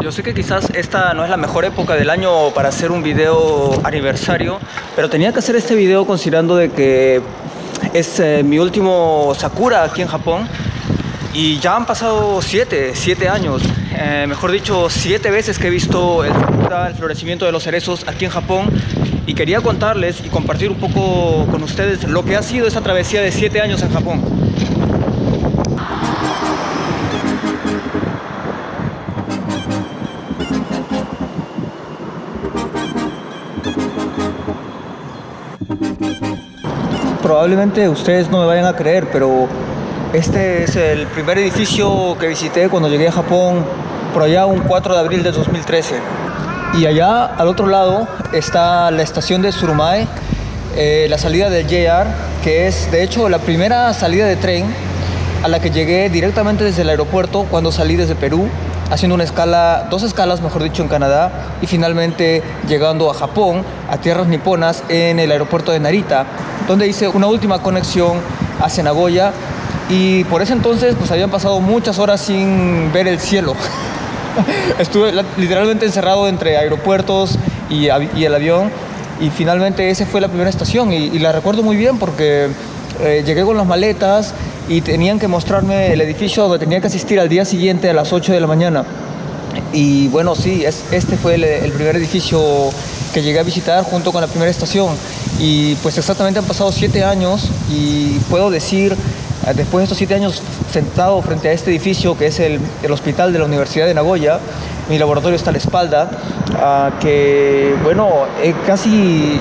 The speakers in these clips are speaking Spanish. Yo sé que quizás esta no es la mejor época del año para hacer un video aniversario, pero tenía que hacer este video considerando de que es mi último Sakura aquí en Japón y ya han pasado 7 años, mejor dicho 7 veces que he visto el Sakura, el florecimiento de los cerezos aquí en Japón, y quería contarles y compartir un poco con ustedes lo que ha sido esta travesía de 7 años en Japón. Probablemente ustedes no me vayan a creer, pero este es el primer edificio que visité cuando llegué a Japón, por allá un 4 de abril de 2013. Y allá, al otro lado, está la estación de Surumae, la salida del JR, que es, de hecho, la primera salida de tren a la que llegué directamente desde el aeropuerto cuando salí desde Perú, haciendo una escala, 2 escalas, mejor dicho, en Canadá, y finalmente llegando a Japón, a tierras niponas, en el aeropuerto de Narita, donde hice una última conexión hacia Nagoya, y por ese entonces pues habían pasado muchas horas sin ver el cielo. Estuve literalmente encerrado entre aeropuertos y el avión, y finalmente esa fue la primera estación, y la recuerdo muy bien porque llegué con las maletas y tenían que mostrarme el edificio donde tenía que asistir al día siguiente a las 8 de la mañana. Y bueno, sí, este fue el primer edificio que llegué a visitar junto con la primera estación. Y pues exactamente han pasado 7 años y puedo decir, después de estos 7 años sentado frente a este edificio que es el hospital de la Universidad de Nagoya, mi laboratorio está a la espalda, que bueno, casi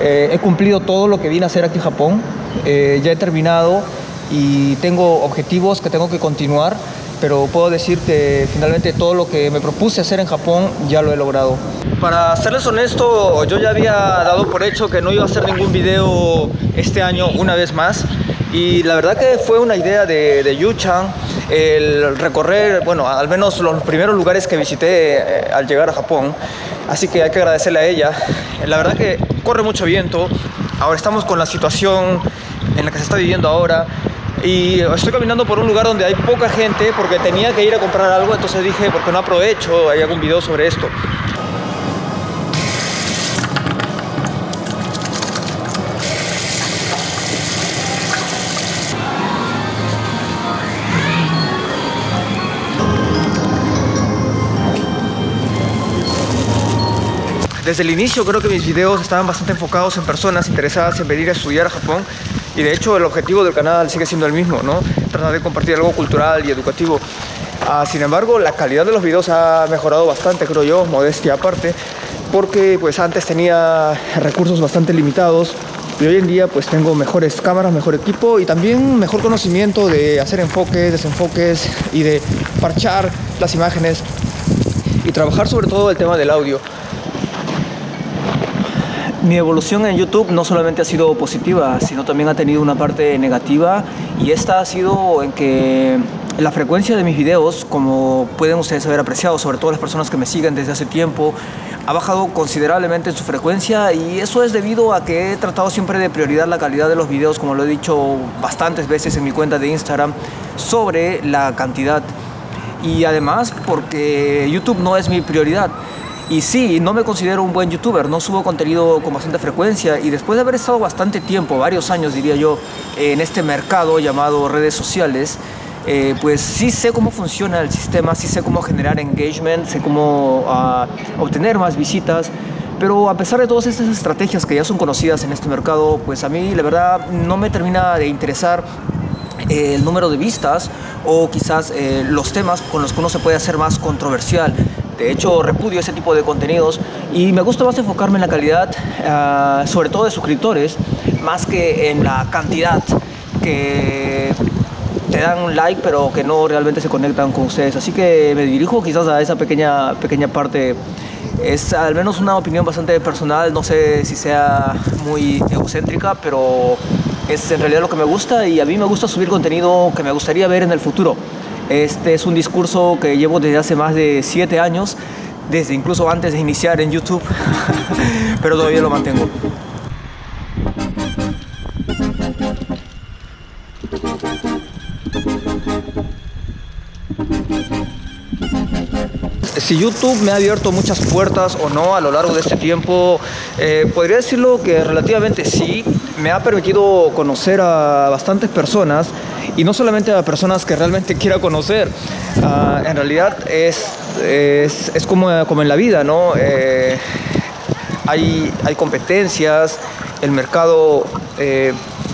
he cumplido todo lo que vine a hacer aquí en Japón. Ya he terminado y tengo objetivos que tengo que continuar, pero puedo decir que finalmente todo lo que me propuse hacer en Japón ya lo he logrado. Para serles honesto, yo ya había dado por hecho que no iba a hacer ningún video este año una vez más, y la verdad que fue una idea de Yuchan el recorrer, bueno, al menos los primeros lugares que visité al llegar a Japón, así que hay que agradecerle a ella. La verdad que corre mucho viento. Ahora estamos con la situación en la que se está viviendo ahora y estoy caminando por un lugar donde hay poca gente porque tenía que ir a comprar algo, entonces dije, ¿por qué no aprovecho? Hay algún video sobre esto. Desde el inicio creo que mis videos estaban bastante enfocados en personas interesadas en venir a estudiar a Japón, y de hecho el objetivo del canal sigue siendo el mismo, ¿no? Tratar de compartir algo cultural y educativo. Sin embargo, la calidad de los videos ha mejorado bastante, creo yo, modestia aparte, porque pues antes tenía recursos bastante limitados y hoy en día pues tengo mejores cámaras, mejor equipo y también mejor conocimiento de hacer enfoques, desenfoques y de parchar las imágenes y trabajar sobre todo el tema del audio. Mi evolución en YouTube no solamente ha sido positiva, sino también ha tenido una parte negativa, y esta ha sido en que la frecuencia de mis videos, como pueden ustedes haber apreciado, sobre todo las personas que me siguen desde hace tiempo, ha bajado considerablemente en su frecuencia, y eso es debido a que he tratado siempre de priorizar la calidad de los videos, como lo he dicho bastantes veces en mi cuenta de Instagram, sobre la cantidad, y además porque YouTube no es mi prioridad. Y sí, no me considero un buen youtuber, no subo contenido con bastante frecuencia, y después de haber estado bastante tiempo, varios años diría yo, en este mercado llamado redes sociales, pues sí sé cómo funciona el sistema, sí sé cómo generar engagement, sé cómo obtener más visitas, pero a pesar de todas estas estrategias que ya son conocidas en este mercado, pues a mí la verdad no me termina de interesar el número de vistas o quizás los temas con los que uno se puede hacer más controversial. De hecho, repudio ese tipo de contenidos y me gusta más enfocarme en la calidad, sobre todo de suscriptores, más que en la cantidad que te dan un like pero que no realmente se conectan con ustedes. Así que me dirijo quizás a esa pequeña parte. Es al menos una opinión bastante personal, no sé si sea muy egocéntrica, pero es en realidad lo que me gusta, y a mí me gusta subir contenido que me gustaría ver en el futuro. Este es un discurso que llevo desde hace más de 7 años, desde incluso antes de iniciar en YouTube, pero todavía lo mantengo. si YouTube me ha abierto muchas puertas o no a lo largo de este tiempo, podría decirlo que relativamente sí. Me ha permitido conocer a bastantes personas, y no solamente a personas que realmente quiera conocer. En realidad es como en la vida, ¿no? Hay competencias, el mercado.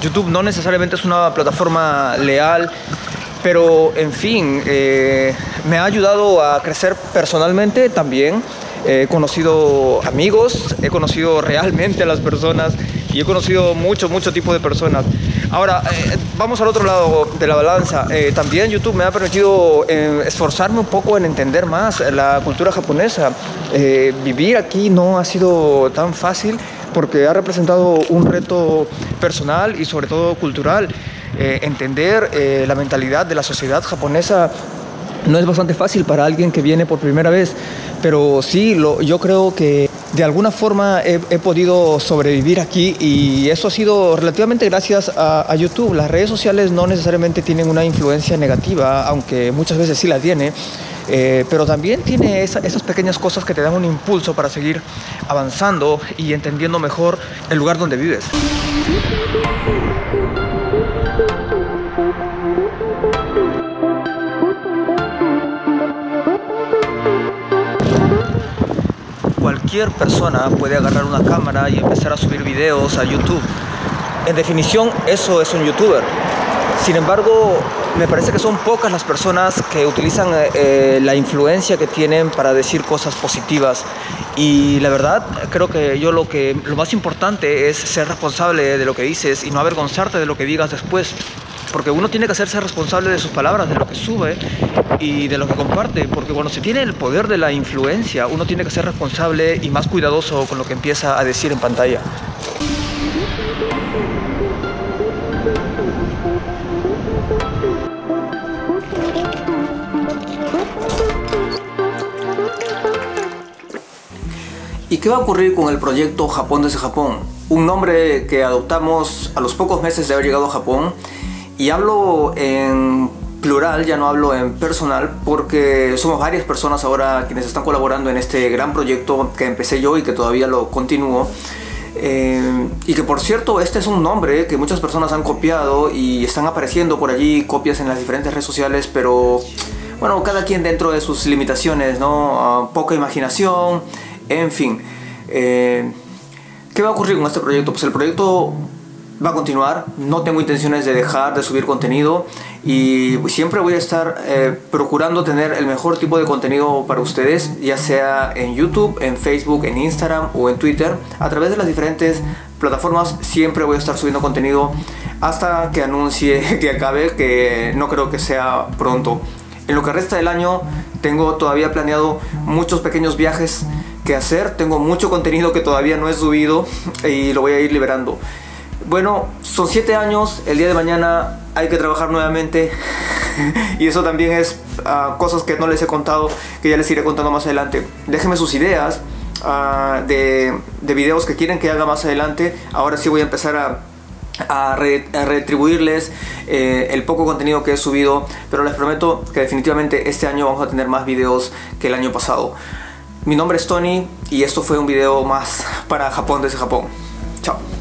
YouTube no necesariamente es una plataforma leal, pero en fin, me ha ayudado a crecer personalmente también. He conocido amigos, he conocido realmente a las personas, y he conocido mucho tipo de personas. Ahora, vamos al otro lado de la balanza. También YouTube me ha permitido esforzarme un poco en entender más la cultura japonesa. Vivir aquí no ha sido tan fácil, porque ha representado un reto personal y sobre todo cultural. Entender la mentalidad de la sociedad japonesa no es bastante fácil para alguien que viene por primera vez, pero sí, yo creo que de alguna forma he podido sobrevivir aquí, y eso ha sido relativamente gracias a YouTube. Las redes sociales no necesariamente tienen una influencia negativa, aunque muchas veces sí la tiene, pero también tiene esas pequeñas cosas que te dan un impulso para seguir avanzando y entendiendo mejor el lugar donde vives. Cualquier persona puede agarrar una cámara y empezar a subir videos a YouTube. En definición, eso es un youtuber. Sin embargo, me parece que son pocas las personas que utilizan la influencia que tienen para decir cosas positivas. Y la verdad, creo que lo más importante es ser responsable de lo que dices y no avergonzarte de lo que digas después. Porque uno tiene que hacerse responsable de sus palabras, de lo que sube y de lo que comparte. Porque cuando se tiene el poder de la influencia, uno tiene que ser responsable y más cuidadoso con lo que empieza a decir en pantalla. ¿Y qué va a ocurrir con el proyecto Japón desde Japón? Un nombre que adoptamos a los pocos meses de haber llegado a Japón. Y hablo en plural, ya no hablo en personal, porque somos varias personas ahora quienes están colaborando en este gran proyecto que empecé yo y que todavía lo continúo. Y que, por cierto, este es un nombre que muchas personas han copiado y están apareciendo por allí copias en las diferentes redes sociales, pero bueno, cada quien dentro de sus limitaciones, ¿no? Poca imaginación, en fin. ¿Qué va a ocurrir con este proyecto? Pues el proyecto va a continuar, no tengo intenciones de dejar de subir contenido, y siempre voy a estar procurando tener el mejor tipo de contenido para ustedes, ya sea en YouTube, en Facebook, en Instagram o en Twitter. A través de las diferentes plataformas siempre voy a estar subiendo contenido hasta que anuncie que acabe, que no creo que sea pronto. En lo que resta del año tengo todavía planeado muchos pequeños viajes que hacer, tengo mucho contenido que todavía no he subido y lo voy a ir liberando. Bueno, son 7 años, el día de mañana hay que trabajar nuevamente y eso también es cosas que no les he contado, que ya les iré contando más adelante. Déjenme sus ideas de videos que quieren que haga más adelante. Ahora sí voy a empezar a retribuirles el poco contenido que he subido, pero les prometo que definitivamente este año vamos a tener más videos que el año pasado. Mi nombre es Tony y esto fue un video más para Japón desde Japón. Chao.